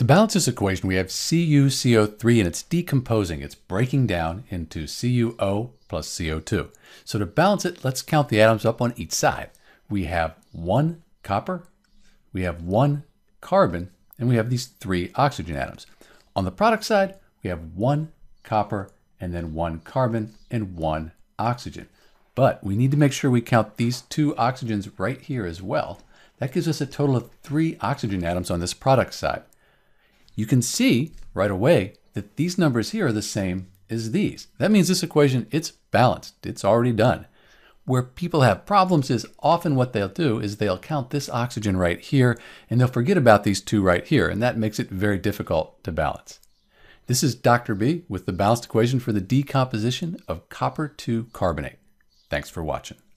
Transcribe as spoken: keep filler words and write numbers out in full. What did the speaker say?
To balance this equation, we have C U C O three and it's decomposing. It's breaking down into C U O plus C O two. So to balance it, let's count the atoms up on each side. We have one copper, we have one carbon, and we have these three oxygen atoms. On the product side, we have one copper and then one carbon and one oxygen. But we need to make sure we count these two oxygens right here as well. That gives us a total of three oxygen atoms on this product side. You can see right away that these numbers here are the same as these. That means this equation, it's balanced. It's already done. Where people have problems is often what they'll do is they'll count this oxygen right here and they'll forget about these two right here, and that makes it very difficult to balance. This is Doctor B with the balanced equation for the decomposition of copper two carbonate. Thanks for watching.